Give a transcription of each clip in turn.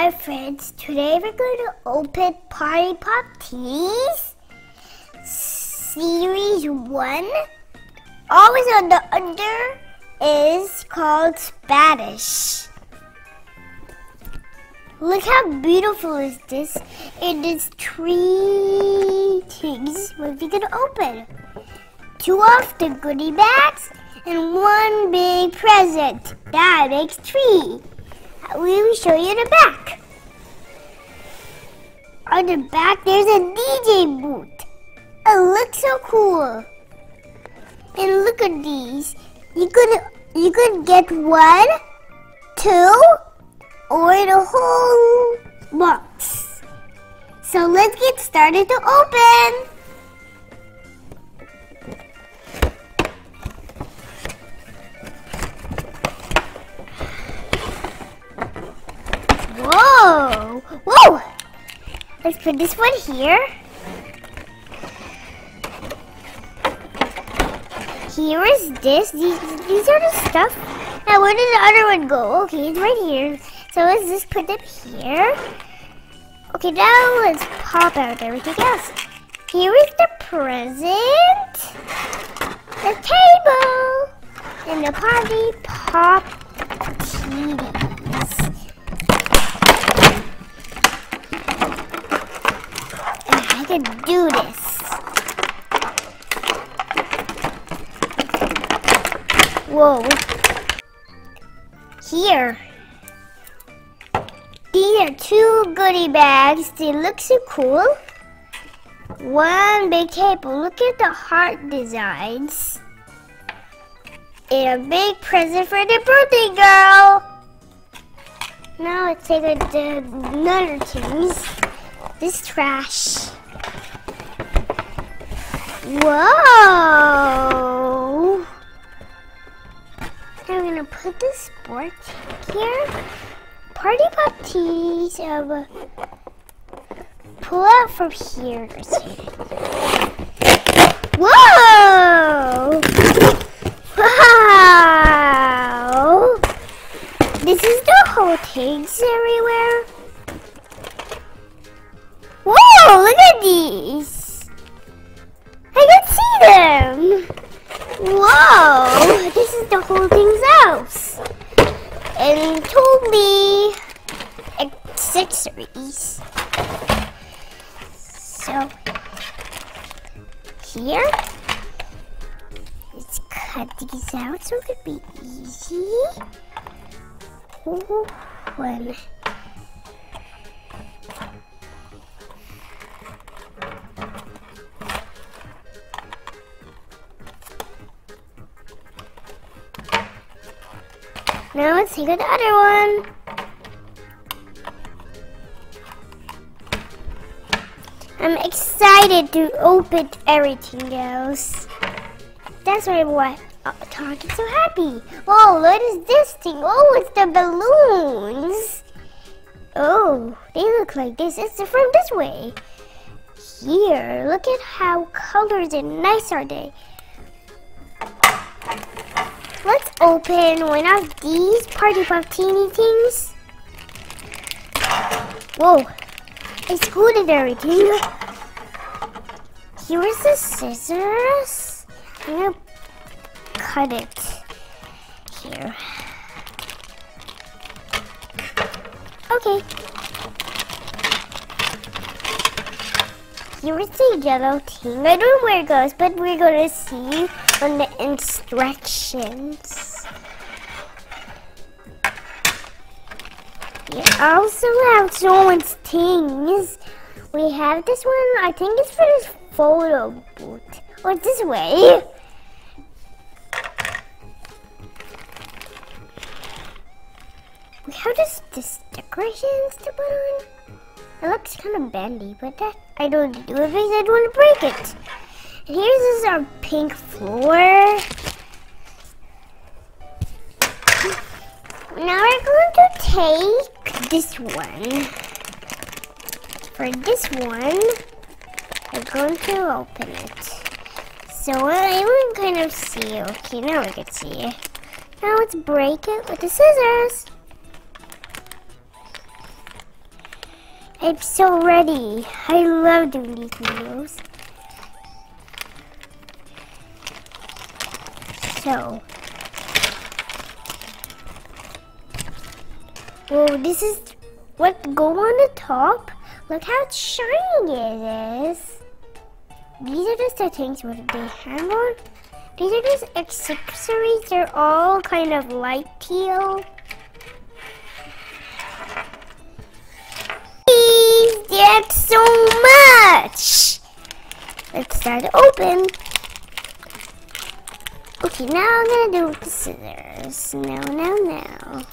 Hi friends, today we're going to open Party Popteenies Series 1. Always on the under is called Spanish. Look how beautiful is this. It is 3 things where we can open. 2 of the goodie bags and 1 big present. That makes 3. We will show you the back. On the back, there's a DJ booth. It looks so cool. And look at these. You could get 1, 2, or the whole box. So let's get started to open. Whoa! Let's put this one here. Here is this. These are the stuff. Now where did the other one go? Okay, it's right here. So let's just put them here. Okay, now let's pop out everything else. Here is the present, the table, and the Party Popteenies. Could do this. Whoa. Here. These are 2 goodie bags. They look so cool. 1 big table. Look at the heart designs. And a big present for the birthday girl. Now let's take out the other things. This trash. Whoa! I'm gonna put this board here. Party Popteenies. Pull out from here. Whoa! Wow! This is the whole thing everywhere. Whoa! Look at these. Them. Whoa! This is the whole thing's house. And totally accessories. So here, let's cut these out so it could be easy. Whole one. Now let's take the other one. I'm excited to open everything else. That's why Tonk is so happy. Whoa, what is this thing? Oh, it's the balloons. Oh, they look like this. It's from this way. Here, look at how colors and nice are they. Let's open one of these Party Popteenie things. Whoa, I scooted everything. Here is the scissors. I'm gonna cut it here. Okay. Here is the yellow thing. I don't know where it goes, but we're gonna see on the instructions. We also have someone's things. We have this one. I think it's for this photo booth. Or this way. We have this decorations to put on. It looks kind of bendy, but that I don't do it because I don't want to break it. And here's our pink floor. Now we're going to take this one. For this one, we're going to open it. So I can kind of see. Okay, now we can see. Now let's break it with the scissors. I'm so ready. I love doing these videos. So. Whoa, this is what go on the top. Look how shiny it is. These are just the things with they hang on. These are just accessories. They're all kind of light teal. Please, that's so much. Let's start to open. Okay, now I'm gonna do it with the scissors. Now.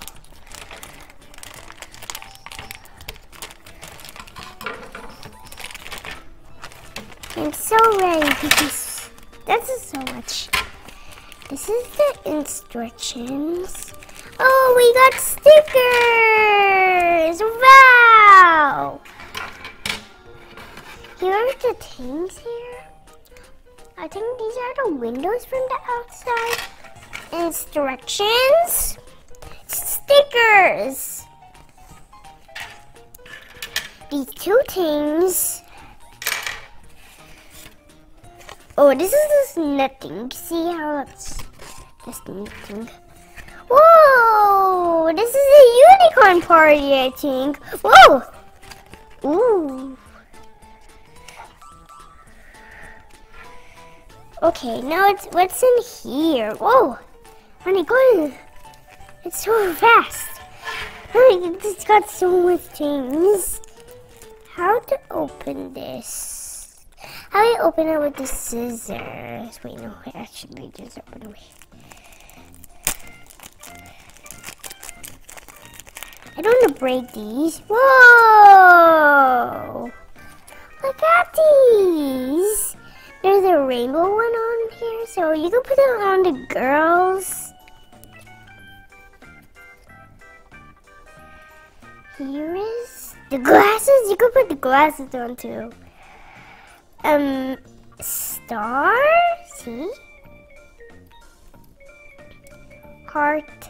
I'm so ready because this is so much. This is the instructions. Oh, we got stickers! Wow! Here are the things here. I think these are the windows from the outside. Instructions. Stickers. These two things. Oh, this is just nothing. See how it's just nothing. Whoa! This is a unicorn party, I think. Whoa! Ooh. Okay, now it's what's in here. Whoa! And it goes. It's so fast. Like, it's got so much things. How to open this? I open it with the scissors. Wait, no, I actually just open it. I don't want to break these. Whoa! Look at these! There's a rainbow one on here, so you can put it on the girls. Here is the glasses. You can put the glasses on too. Star? See? Heart.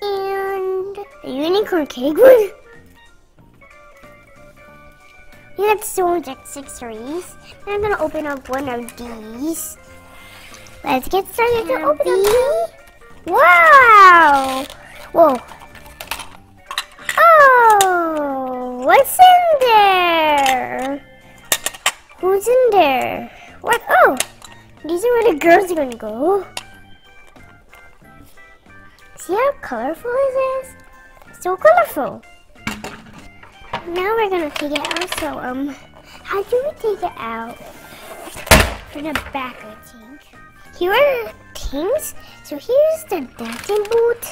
And a unicorn cake one? We got so much accessories. I'm gonna open up one of these. Let's get started to open them. Wow! Whoa. What's in there? Who's in there? What? Oh! These are where the girls are gonna go. See how colorful it is? So colorful! Now we're gonna take it out, so, how do we take it out? From the back, I think. Here are the things. So here's the dancing boot.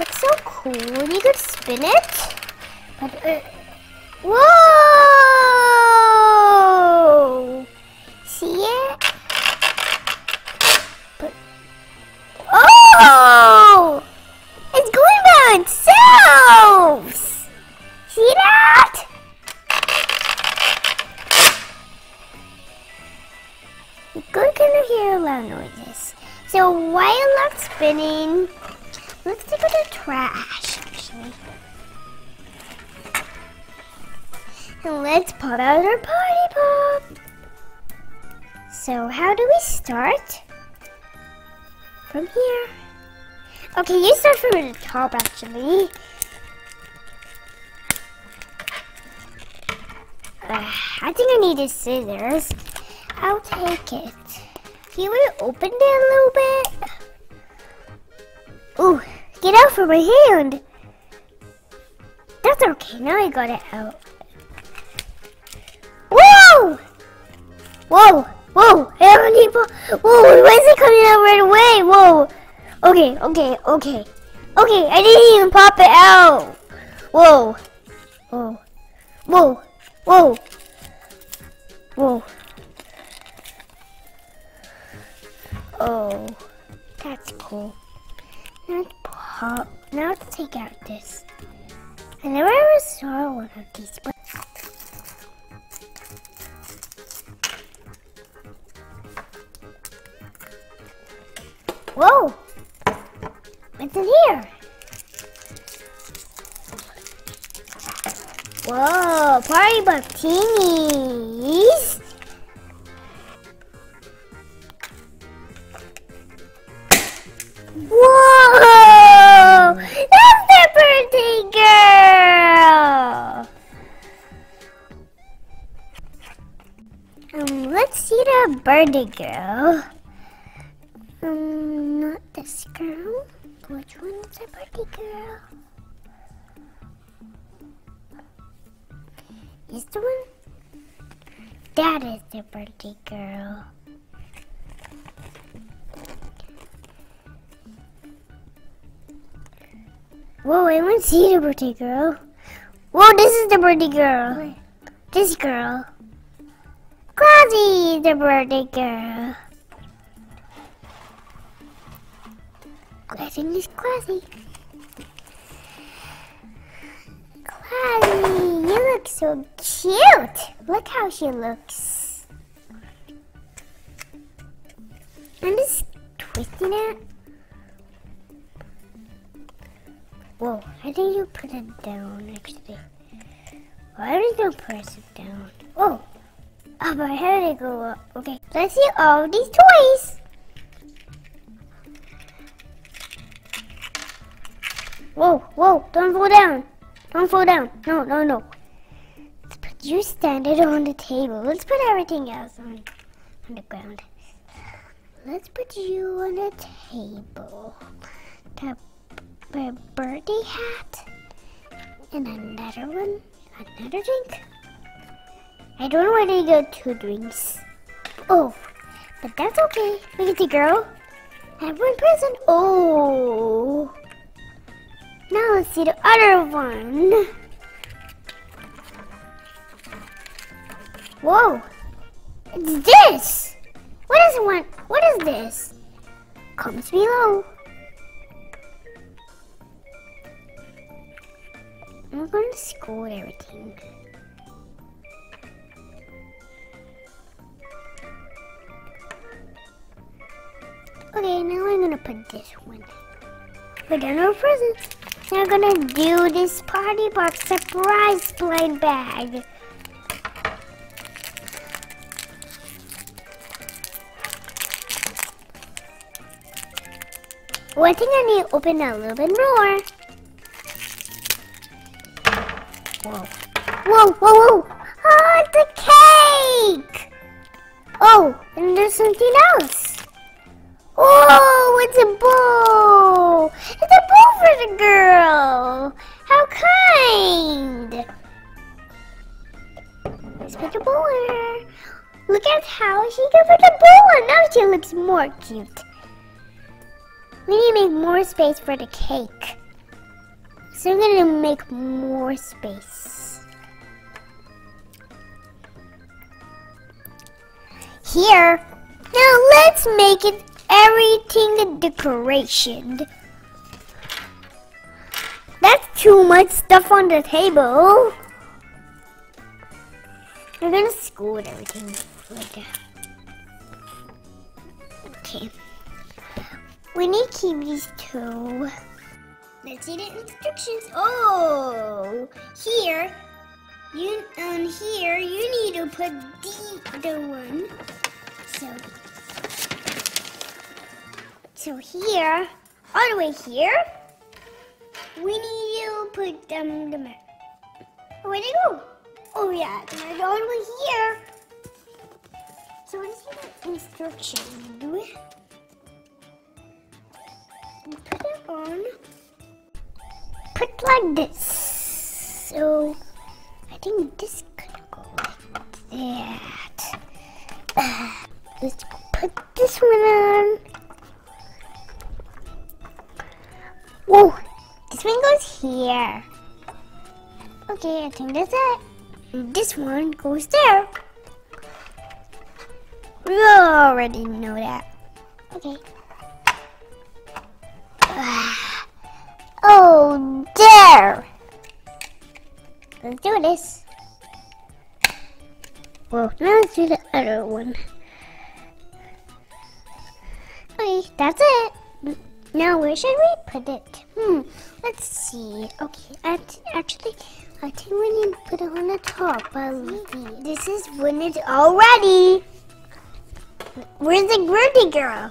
It's so cool. You could spin it. But, whoa! See it? But, oh! It's going by itself! See that? You're going to hear loud noises. So while that's spinning, let's take out the trash, actually. And let's put out our party pop. So how do we start? From here. Okay, you start from the top actually. I think I need the scissors. I'll take it. Can we open it a little bit? Ooh, get out from my hand. That's okay, now I got it out. Whoa! Whoa! Why is it coming out right away? Whoa! Okay. I didn't even pop it out. Whoa! Oh, that's cool. Now let's take out this. I never ever saw one of these. But whoa! What's in here? Whoa, Party Popteenies. Whoa, that's their birthday girl. Let's see the birthday girl. Not this girl. Which one's the birthday girl? Is the one? That is the birthday girl. Whoa, I want to see the birthday girl. Whoa, this is the birthday girl. Where? This girl. Klassy is the birthday girl. I think it's Klassy. Klassy, you look so cute. Look how she looks. I'm just twisting it. Whoa, how did you put it down actually? Why did you press it down? Oh, but how did it go up? Okay, let's see all these toys. Whoa, whoa, don't fall down. Don't fall down. No, no, no. Let's put you standing on the table. Let's put everything else on the ground. Let's put you on the table. The birdie hat. And another one. Another drink. I don't know why they got two drinks. Oh, but that's okay. Look at the girl. I have one person. Oh. Now let's see the other one. Whoa! It's this! What is one? What is this? Comments below. I'm going to score everything. Okay, now I'm going to put this one. We're done with our presents. Now we're gonna do this Party Box surprise blind bag. Oh, I think I need to open that a little bit more. Whoa. Whoa, whoa, whoa! Ah, it's a cake! Oh, and there's something else. Oh, it's a bowl! It's a bowl for the girl! How kind! Let's put the bowl on her. Look at how she can put the bowl on. Now she looks more cute. We need to make more space for the cake. So I'm going to make more space. Here! Now let's make it everything decoration. That's too much stuff on the table. We're gonna scoot everything like that. Okay. We need to keep these two. Let's see the instructions. Oh, here you on here you need to put the other one. So here, all the way here, we need to put the mirror. Where'd it go? Oh yeah, it's all the way here. So what is the instruction? Do it. Put it on. Put like this. So I think this could go like that. Let's put this one on. Whoa, this one goes here. Okay, I think that's it. And this one goes there. We already know that. Okay. Oh, there. Let's do this. Whoa, now let's do the other one. Okay, that's it. Now, where should we put it? Let's see. Okay, actually, I think when you put it on the top, this is when it's all ready. Where's the Groovy Girl?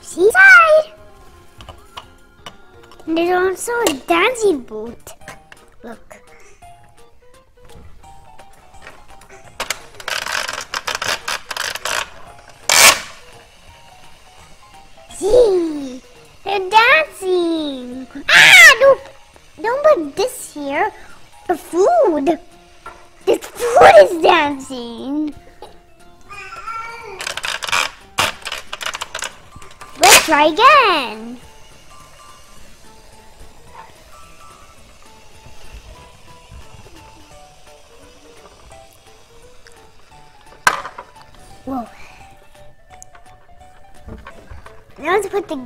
She's inside. And there's also a dancing boot. Look. See, they're dancing. Ah, don't put this here. The food. This food is dancing. Let's try again. Whoa. Now let's put the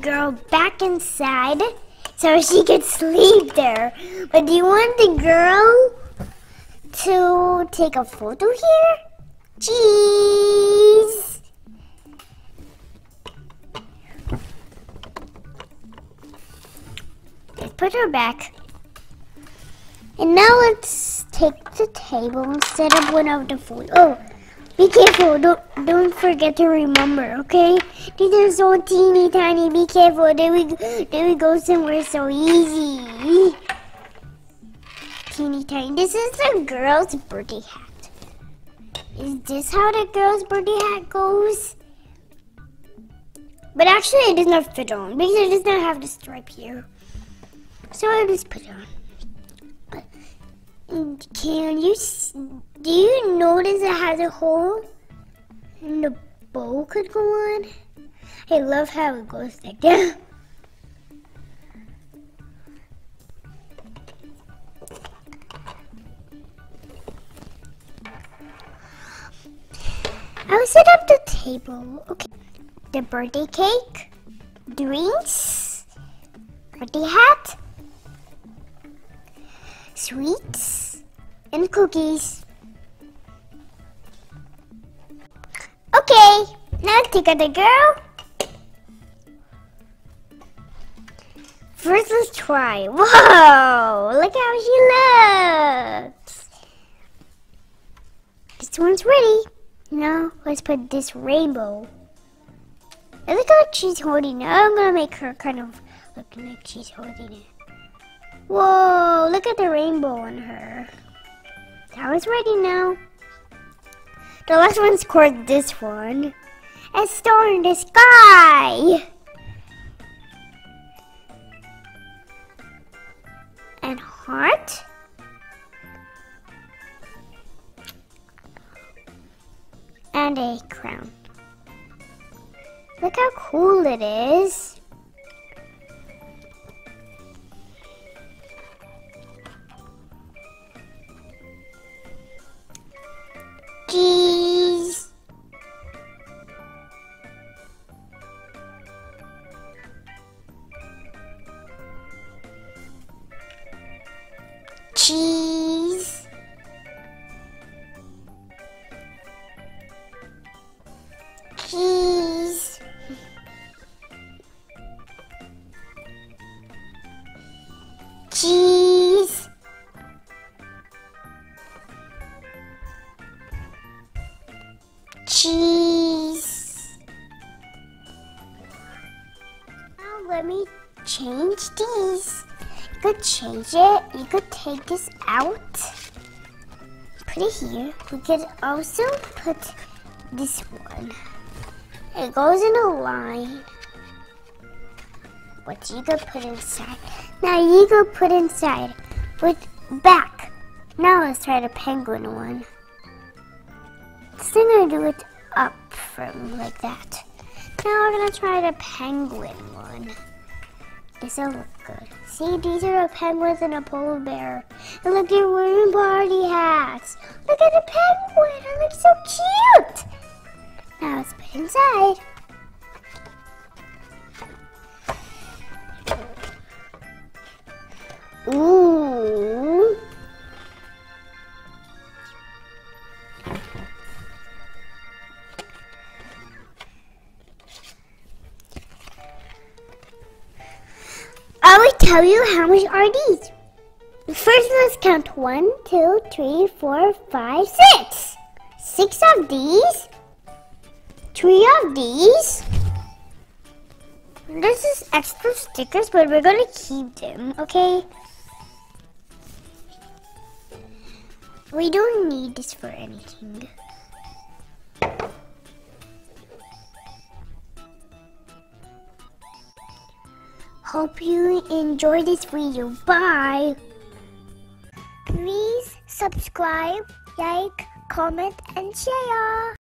girl back inside so she can sleep there. But do you want the girl to take a photo here? Cheese! Put her back. And now let's take the table and set up one of the food. Oh, be careful. Don't forget to remember, okay? These are so teeny tiny. Be careful. There we go somewhere so easy. Teeny tiny. This is the girl's birdie hat. Is this how the girl's birdie hat goes? But actually it does not fit on because it does not have the stripe here. So I just put it on. But do you notice it has a hole? And the bow could go on. I love how it goes like that. I'll set up the table. Okay. The birthday cake, drinks, birthday hat, sweets and cookies. Okay, now take out the girl. First, let's try. Whoa! Look how she looks. This one's ready. Now let's put this rainbow. It looks like she's holding it. I'm gonna make her kind of look like she's holding it. Whoa, look at the rainbow on her. That one's ready now. The last one's called this one. A star in the sky. And heart. And a crown. Look how cool it is. Cheese. Cheese. Cheese. Cheese. Cheese. Now let me change these. You could change it. You could take this out. Put it here. We could also put this one. It goes in a line. What you could put inside. Now you could put inside with back. Now let's try the penguin one. So I'm gonna do it up from like that. Now we're gonna try the penguin one. This'll look good. See, these are a penguins and a polar bear. And look, they're wearing party hats. Look at the penguin, it looks so cute. Now let's put it inside. Ooh. tell you how much are these. First, let's count 1, 2, 3, 4, 5, 6. 6 of these. 3 of these. This is extra stickers, but we're gonna keep them, okay? We don't need this for anything. Hope you enjoy this video. Bye! Please subscribe, like, comment, and share!